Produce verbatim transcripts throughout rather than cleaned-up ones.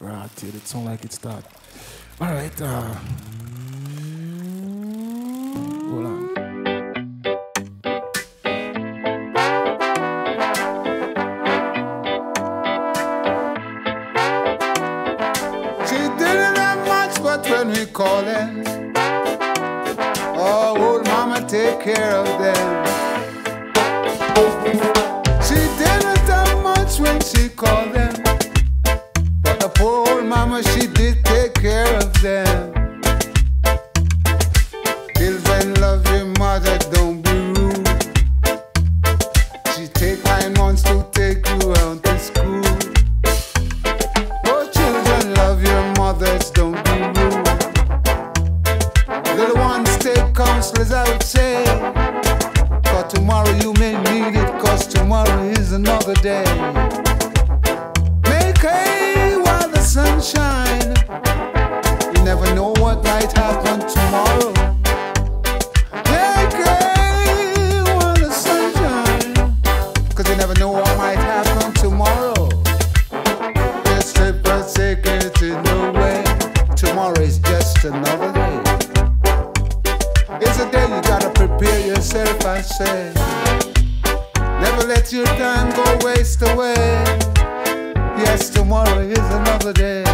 Ah, dude, it sounds like it stopped. All right. Uh, hold on. She didn't have much, but when we call in, oh, old mama take care of them. She didn't have much when she called them. Mama, she did take care of them. Children, love your mother, don't be rude. She take nine months to take you out to school. Oh, children, love your mothers, don't be rude. Little ones, take counselors, I would say, for tomorrow you may need it, cause tomorrow is another day. Make hay while the sun shines. Never know what might happen tomorrow. Make hay while the sun shines, cause you never know what might happen tomorrow. This trip has taken it in no way. Tomorrow is just another day. It's a day you gotta prepare yourself, I say. Never let your time go waste away. Yes, tomorrow is another day.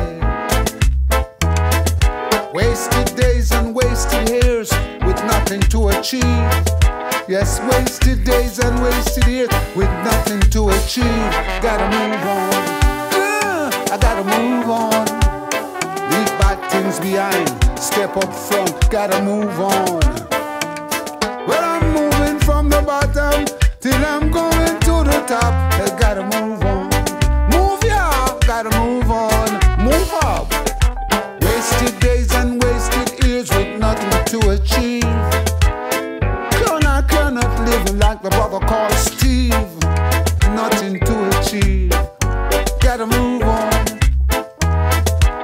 Wasted days and wasted years with nothing to achieve. Yes, wasted days and wasted years with nothing to achieve. Gotta move on. Uh, I gotta move on. Leave bad things behind. Step up front. Gotta move on. Well, I'm moving from the bottom till I'm going to the top. I gotta move on. Move ya. Gotta move on. Move up. Wasted days and wasted years with nothing to achieve. Can I cannot live like the brother called Steve. Nothing to achieve. Gotta move on.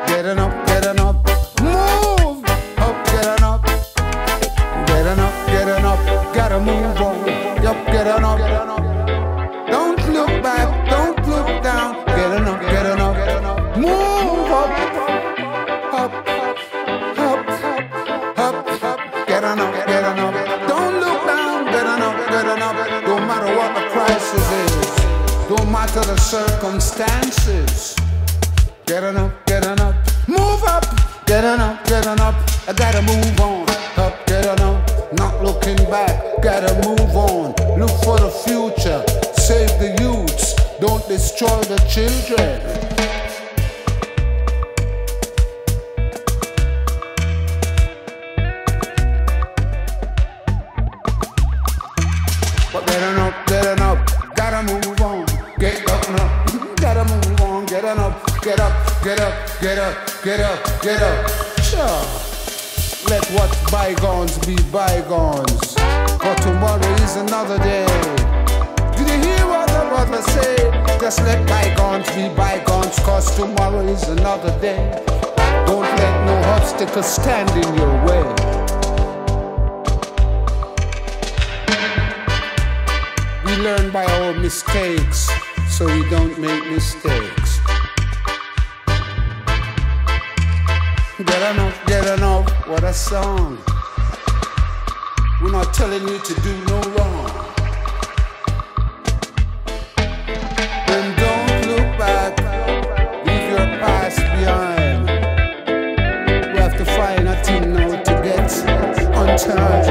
Getting up, getting up. Move up, getting up. Getting up, getting up. Gotta move on. Yup, getting up, getting up. Don't look back, don't look down. Getting up, getting up, getting up. Move up. Up, up, up, up, get on up, get on up. Don't look down, get on up, get on up. Don't matter what the crisis is, don't matter the circumstances. Get on up, get on up, move up, get on up, get on up. I gotta move on, up, get on up. Not looking back, gotta move on. Look for the future, save the youths, don't destroy the children. Get up, get up, get up, get up, get up. Sure. Let what's bygones be bygones, for tomorrow is another day. Did you hear what the brother say? Just let bygones be bygones, cause tomorrow is another day. Don't let no obstacle stand in your way. We learn by our mistakes, so we don't make mistakes. Get on up, get on up, what a song. We're not telling you to do no wrong. Then don't look back, leave your past behind. You have to find a thing now to get on charge.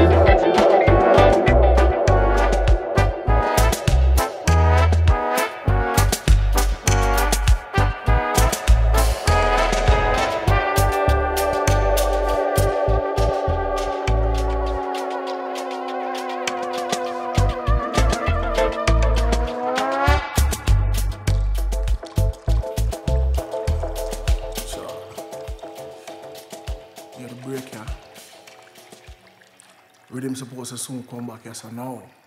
Break here. Rhythm supposed to soon come back, yes or no?